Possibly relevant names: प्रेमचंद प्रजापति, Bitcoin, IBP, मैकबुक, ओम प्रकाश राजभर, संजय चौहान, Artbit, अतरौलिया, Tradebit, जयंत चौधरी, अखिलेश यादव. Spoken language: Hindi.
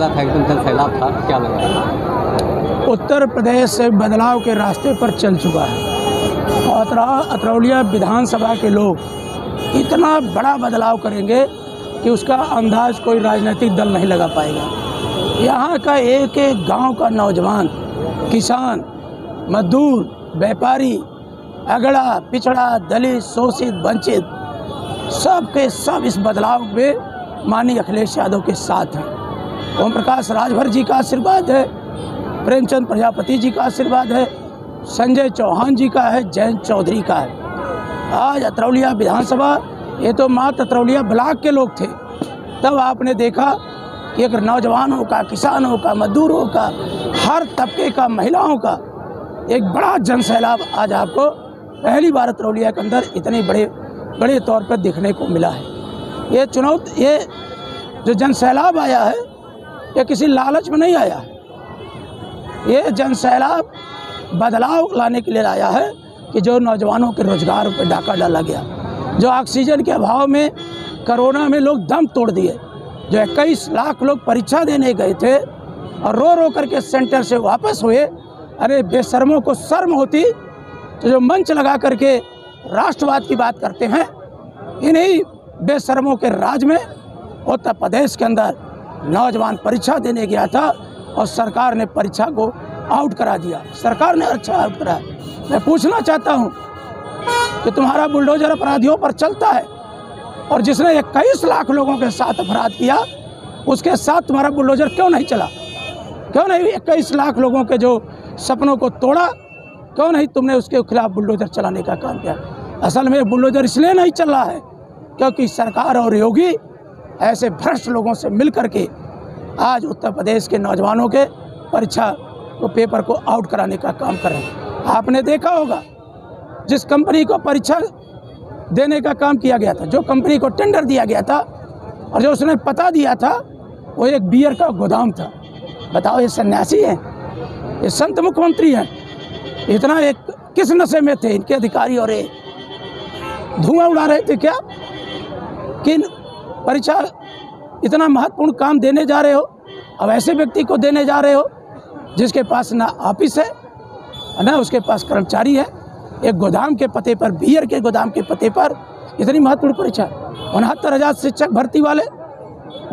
फैला था, एकदम जन सैलाब था, क्या लगा? उत्तर प्रदेश से बदलाव के रास्ते पर चल चुका है और अतरौलिया विधानसभा के लोग इतना बड़ा बदलाव करेंगे कि उसका अंदाज कोई राजनीतिक दल नहीं लगा पाएगा। यहाँ का एक एक गांव का नौजवान, किसान, मजदूर, व्यापारी, अगड़ा पिछड़ा, दलित, शोषित, वंचित, सब के सब इस बदलाव में माननीय अखिलेश यादव के साथ हैं। ओम प्रकाश राजभर जी का आशीर्वाद है, प्रेमचंद प्रजापति जी का आशीर्वाद है, संजय चौहान जी का है, जयंत चौधरी का है। आज अतरौलिया विधानसभा, ये तो मात्र अतरौलिया ब्लॉक के लोग थे, तब आपने देखा कि अगर नौजवानों का, किसानों का, मजदूरों का, हर तबके का, महिलाओं का एक बड़ा जन सैलाब आज आपको पहली बार अतरौलिया के अंदर इतने बड़े बड़े तौर पर देखने को मिला है। ये जो जन सैलाब आया है ये किसी लालच में नहीं आया है, ये जन सैलाब बदलाव लाने के लिए आया है कि जो नौजवानों के रोजगार पर डाका डाला गया, जो ऑक्सीजन के अभाव में कोरोना में लोग दम तोड़ दिए, जो 21 लाख लोग परीक्षा देने गए थे और रो रो करके सेंटर से वापस हुए, अरे बेशर्मों को शर्म होती तो जो मंच लगा करके राष्ट्रवाद की बात करते हैं, इन्हीं बेशर्मों के राज में उत्तर प्रदेश के अंदर नौजवान परीक्षा देने गया था और सरकार ने परीक्षा को आउट करा दिया, सरकार ने अच्छा आउट कराया। मैं पूछना चाहता हूँ कि तुम्हारा बुलडोजर अपराधियों पर चलता है और जिसने 21 लाख लोगों के साथ अपराध किया उसके साथ तुम्हारा बुलडोजर क्यों नहीं चला? क्यों नहीं 21 लाख लोगों के जो सपनों को तोड़ा, क्यों नहीं तुमने उसके खिलाफ बुलडोजर चलाने का काम किया? असल में बुलडोजर इसलिए नहीं चल रहा है क्योंकि सरकार और योगी ऐसे भ्रष्ट लोगों से मिल करके आज उत्तर प्रदेश के नौजवानों के परीक्षा को, पेपर को आउट कराने का काम कर रहे हैं। आपने देखा होगा जिस कंपनी को परीक्षा देने का काम किया गया था, जो कंपनी को टेंडर दिया गया था और जो उसने पता दिया था, वो एक बियर का गोदाम था। बताओ, ये सन्यासी हैं, ये संत मुख्यमंत्री हैं, इतना एक किस नशे में थे इनके अधिकारी और ये धुआं उड़ा रहे थे क्या कि परीक्षा इतना महत्वपूर्ण काम देने जा रहे हो? अब ऐसे व्यक्ति को देने जा रहे हो जिसके पास ना ऑफिस है ना उसके पास कर्मचारी है, एक गोदाम के पते पर, बियर के गोदाम के पते पर इतनी महत्वपूर्ण परीक्षा। 69,000 शिक्षक भर्ती वाले